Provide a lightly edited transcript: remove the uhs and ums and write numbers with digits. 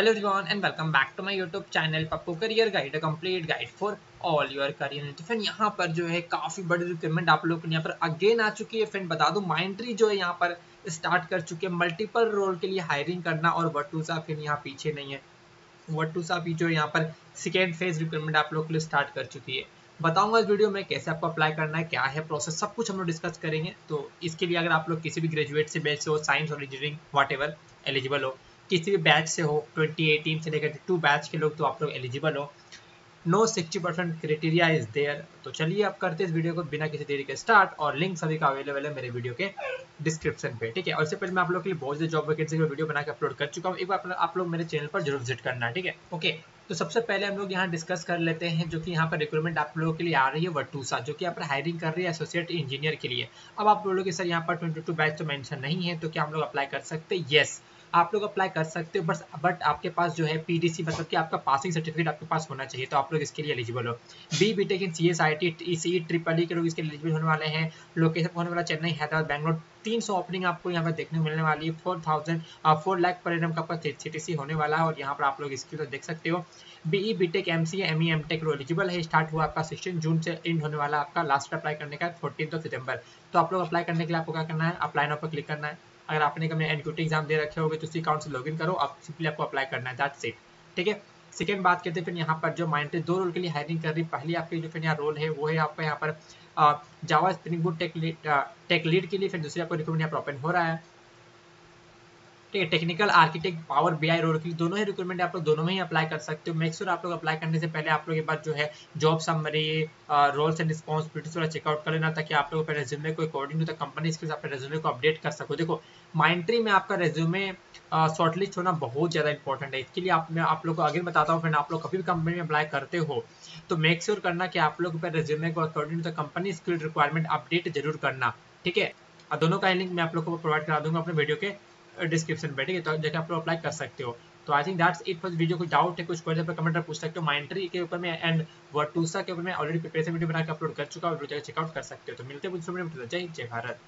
Hello everyone and welcome back to my YouTube channel Pappu career guide, complete guide for all your career. तो friend यहाँ पर जो है काफ़ी बड़ी रिक्वायरमेंट आप लोग यहाँ पर अगेन आ चुकी है। फ्रेंड बता दूं Mindtree जो है यहाँ पर स्टार्ट कर चुके हैं मल्टीपल रोल के लिए हायरिंग करना, और Virtusa फिर यहाँ पीछे नहीं है। Virtusa भी जो है यहाँ पर सेकेंड फेज रिक्वायरमेंट आप लोग के लिए स्टार्ट कर चुकी है। बताऊंगा इस वीडियो में कैसे आपको अप्लाई करना है, क्या है प्रोसेस, सब कुछ हम लोग डिस्कस करेंगे। तो इसके लिए अगर आप लोग किसी भी ग्रेजुएट से बैच से हो, साइंस और इंजीनियरिंग वाट एवर एलिजिबल हो, किसी भी बैच से हो 2018 से लेकर 2 बैच के लोग, तो आप लोग एलिजिबल हो। No 60% criteria is there. तो चलिए आप करते हैं इस वीडियो को बिना किसी देरी के स्टार्ट, और लिंक सभी का अवेलेबल है मेरे वीडियो के डिस्क्रिप्शन पे, ठीक है। और इससे पहले मैं आप लोग के लिए बहुत से जॉब वैकेंसी का वीडियो बना के अपलोड कर चुका हूँ, एक बार आप लोग मेरे चैनल पर जरूर विजिट करना, ठीक है। ओके, तो सबसे पहले हम लोग यहाँ डिस्कस कर लेते हैं जो कि यहाँ पर रिक्वायरमेंट आप लोगों के लिए आ रही है Virtusa, जो कि यहाँ पर हायरिंग कर रही है एसोसिएट इंजीनियर के लिए। अब आप लोगों के सर यहाँ पर 22 बैच तो मेंशन नहीं है, तो क्या हम लोग अप्लाई कर सकते हैं? यस, आप लोग अप्लाई कर सकते हो, बट आपके पास जो है पीडीसी मतलब कि आपका पासिंग सर्टिफिकेट आपके पास होना चाहिए, तो आप लोग इसके लिए एलिजिबल हो। BTech in CSIT ECE triple E के लोग इसके लिए एलिजिबल होने वाले हैं। लोकेशन होने वाला चेन्नई, हैदराबाद, बैंगलोर, 300 ओपनिंग आपको यहाँ पर देखने को मिलने वाली है। 4 लाख पर एनम का आपका सीटीसी होने वाला है, और यहाँ पर आप लोग इसकी तो देख सकते हो। BE BTech MCA ME MTech रो एलिजिबल है। स्टार्ट हुआ आपका 16 जून से, एंड होने वाला आपका लास्ट अप्लाई करने का 14 सितंबर। तो आप लोग अप्लाई करने के लिए आपको क्या करना है, अप्लाई नाउ पर क्लिक करना है। अगर आपने कभी एनक्यूटी एग्जाम दे रखे होंगे तो उसी अकाउंट से लॉगिन करो, आप सिंपली आपको अप्लाई करना है, दैट्स इट, ठीक है। सेकेंड बात करते हैं फिर यहाँ पर जो Mindtree 2 रोल के लिए हायरिंग कर रही है। पहली आपकी जो फिर यहाँ रोल है वो है आपका यहाँ पर Java spring boot tech lead के लिए। फिर दूसरी आपको रिक्रूटमेंट यहाँ पर ओपन हो रहा है, ठीक है। Technical architect Power BI role के लिए दोनों ही रिक्वायरमेंट आप लोग दोनों में ही अप्लाई कर सकते हो। मेक श्योर आप लोग अप्लाई करने से पहले आप लोग के पास जो है job summary, roles and responsibilities थोड़ा चेकआउट कर लेना, ताकि आप लोग अपने रेज्यूमे को अकॉर्डिंग टू द कंपनी इसके हिसाब से रेज्यूमे को अपडेट कर सको। देखो Mindtree में आपका रेज्यूमे शॉर्टलिस्ट होना बहुत ज़्यादा इंपॉर्टेंट है। इसके लिए आप लोग को अगेन बताता हूँ, फ्रेंड आप लोग कभी भी कंपनी में अप्लाई करते हो तो मेक श्योर करना कि आप लोग अपने रेज्यूमे को according to the company skill requirement update जरूर करना, ठीक है। और दोनों का लिंक मैं आप लोग को प्रोवाइड करा दूंगा अपने वीडियो के डिस्क्रिप्शन पे, ठीक है। तो जगह आप लोग अप्लाई कर सकते हो। तो I think that's it for video. कुछ डाउट है, कुछ क्वेश्चन पर कमेंट में पूछ सकते हो। Mindtree के ऊपर में एंड Virtusa के ऊपर में ऑलरेडी प्रिपरेशन वीडियो बनाकर अपलोड कर चुका हूं, और जगह चेकआउट कर सकते हो। तो मिलते हैं कुछ समय में। जय हिंद, जय भारत।